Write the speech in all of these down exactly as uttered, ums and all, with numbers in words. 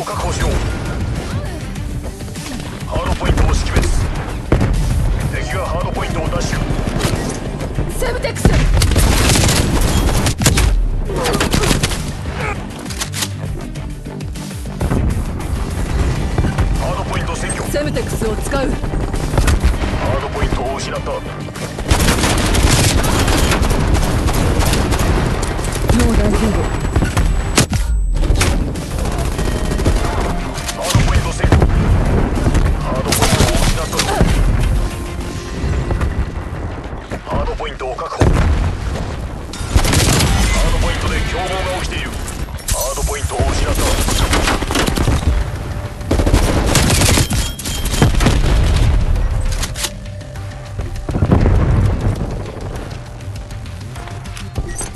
を確保しろ。ハードポイントを識別。敵がハードポイントを奪取。セブテックス。セムテックスを使う。ハードポイントを失った。もう大丈夫。ハードポイントセーフ。ハードポイントを失った。ハードポイントを確保。ハードポイントで競合が起きている。ハードポイントを失った。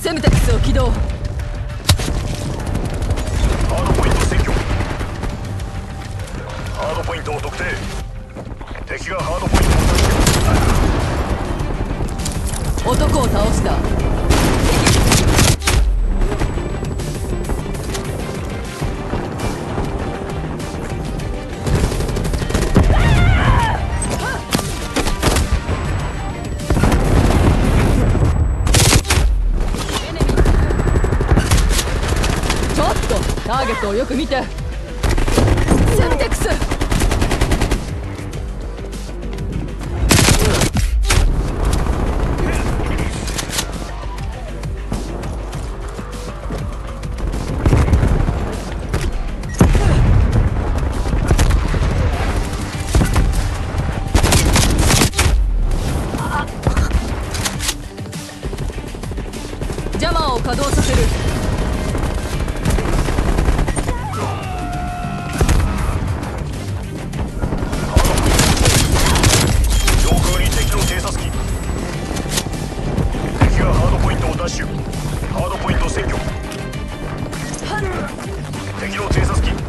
セムテックスを起動。ハードポイント占拠。ハードポイントを特定。敵がハードポイントを占拠。男を倒した。ターゲットをよく見て。セムテックス。ジャマーを稼働させる。敵の偵察機を複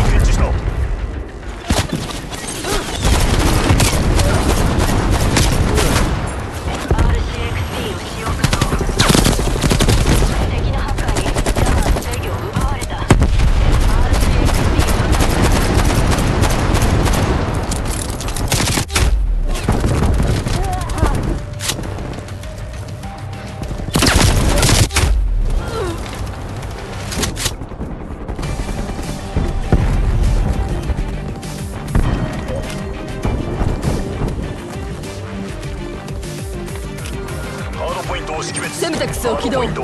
数検知した。セムテックスを起動。セムテッ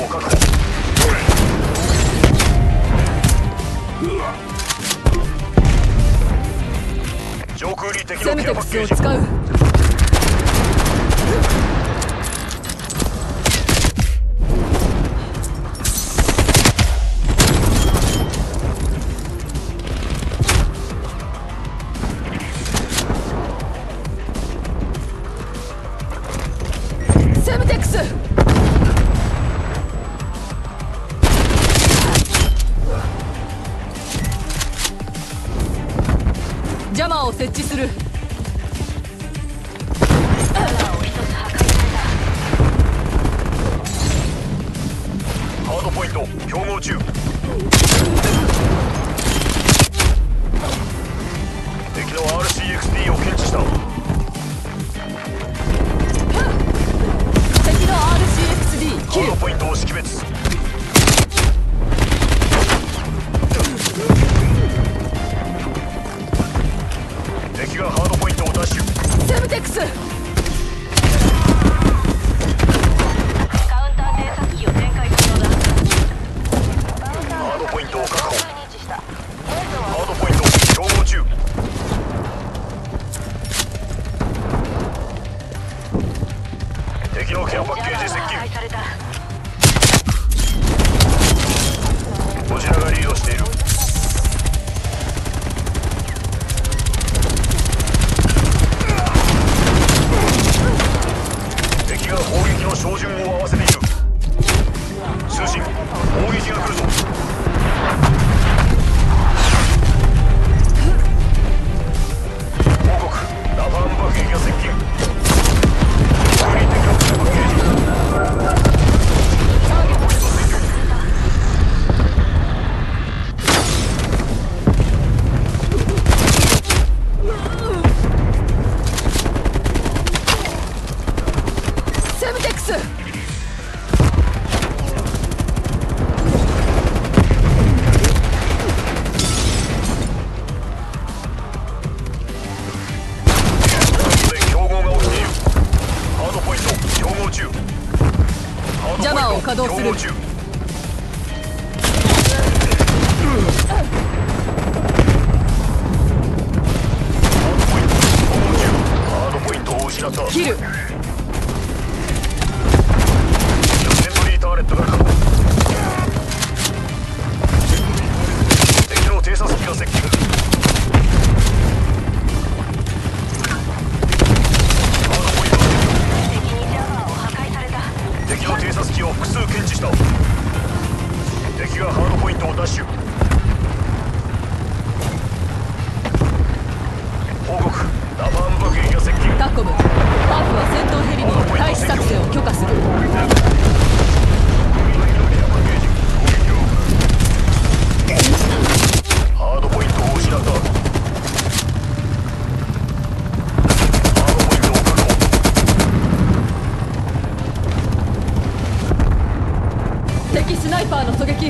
クスを使う。セムテックス。ジャマーを設置する。ハードポイント競合中。敵の アールシーエックスディー を検知した。敵の アールシーエックスディー キル。ハードポイントを識別。敵がハードポイントを奪取。セムテックス。カウンター偵察機を展開可能だ。ハードポイントを確保。ジャマーを稼働する。キル。敵の偵察機が接近。敵の偵察機を複数検知した。敵がハードポイントを奪取。報告、ラバーン爆撃が接近。タコム、ハーフは戦闘ヘリの退避作戦を許可する。スナイパーの狙撃。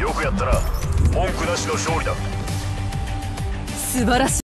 よくやったな。文句なしの勝利だ。素晴らしい。